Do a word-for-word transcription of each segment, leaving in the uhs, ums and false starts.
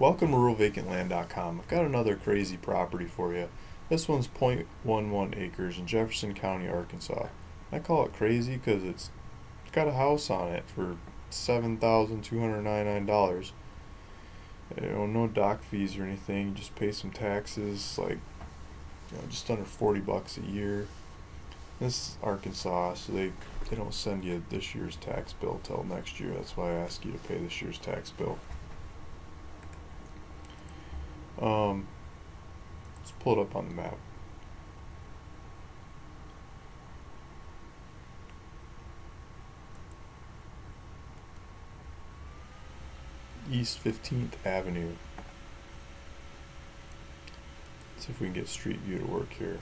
Welcome to Rural Vacant Land dot com. I've got another crazy property for you. This one's point one one acres in Jefferson County, Arkansas. I call it crazy because it's got a house on it for seven thousand two hundred ninety-nine dollars. You know, no dock fees or anything. You just pay some taxes, like, you know, just under forty bucks a year. This is Arkansas, so they they don't send you this year's tax bill till next year. That's why I ask you to pay this year's tax bill. Um, let's pull it up on the map. East fifteenth Avenue. Let's see if we can get Street View to work here.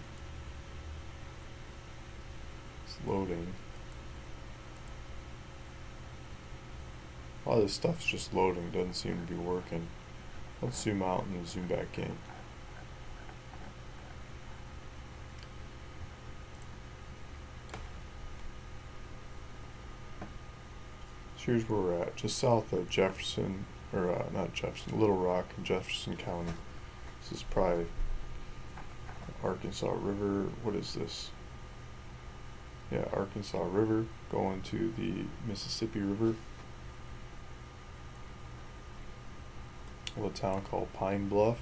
It's loading. A lot of this stuff's just loading, it doesn't seem to be working. Let's zoom out and then zoom back in. So here's where we're at, just south of Jefferson, or uh, not Jefferson, Little Rock in Jefferson County. This is probably Arkansas River. What is this? Yeah, Arkansas River going to the Mississippi River. A little town called Pine Bluff.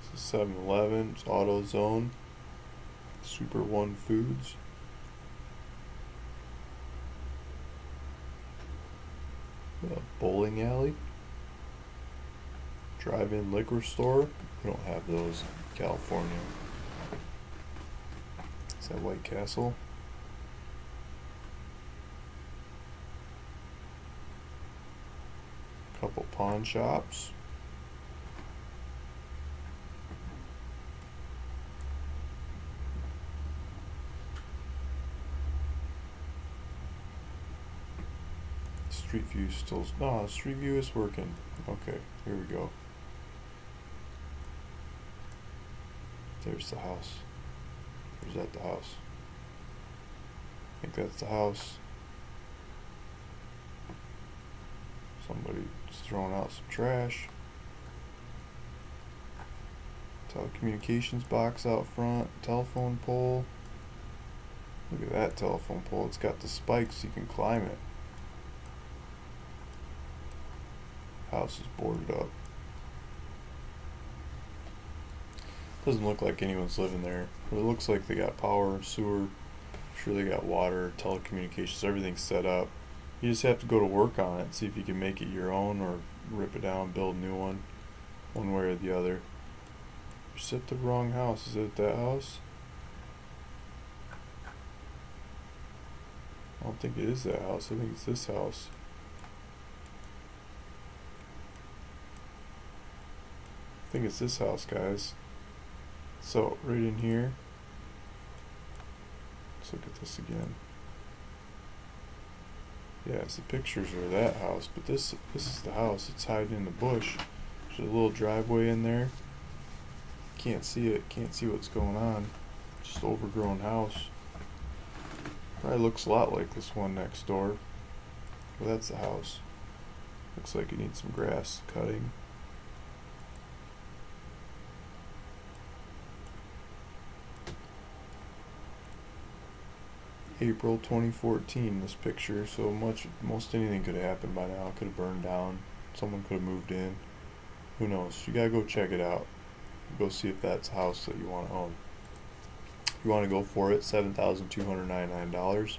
This is seven eleven, it's AutoZone, Super One Foods. A bowling alley. Drive-in liquor store. We don't have those in California. Is that White Castle? Couple pawn shops. Street view still, no, street view is working. Okay, here we go. There's the house. Or is that the house? I think that's the house. Somebody's throwing out some trash. Telecommunications box out front. Telephone pole. Look at that telephone pole. It's got the spikes. You can climb it. House is boarded up. Doesn't look like anyone's living there. But it looks like they got power, sewer, I'm sure they got water, telecommunications, everything's set up. You just have to go to work on it, see if you can make it your own or rip it down, build a new one, one way or the other. You're at the wrong house. Is it that house? I don't think it is that house. I think it's this house. I think it's this house, guys. So, right in here, let's look at this again. Yeah, it's the pictures of that house, but this this is the house. It's hiding in the bush. There's a little driveway in there. Can't see it. Can't see what's going on. Just overgrown house. Probably looks a lot like this one next door. Well, that's the house. Looks like it needs some grass cutting. April twenty fourteen, this picture, so much, most anything could have happened by now. It could have burned down, someone could have moved in, who knows. You gotta go check it out, go see if that's a house that you want to own. You want to go for it, seven thousand two hundred ninety-nine dollars,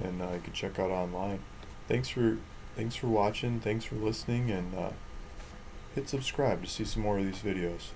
and uh, you can check out online. Thanks for, thanks for watching, thanks for listening, and uh, hit subscribe to see some more of these videos.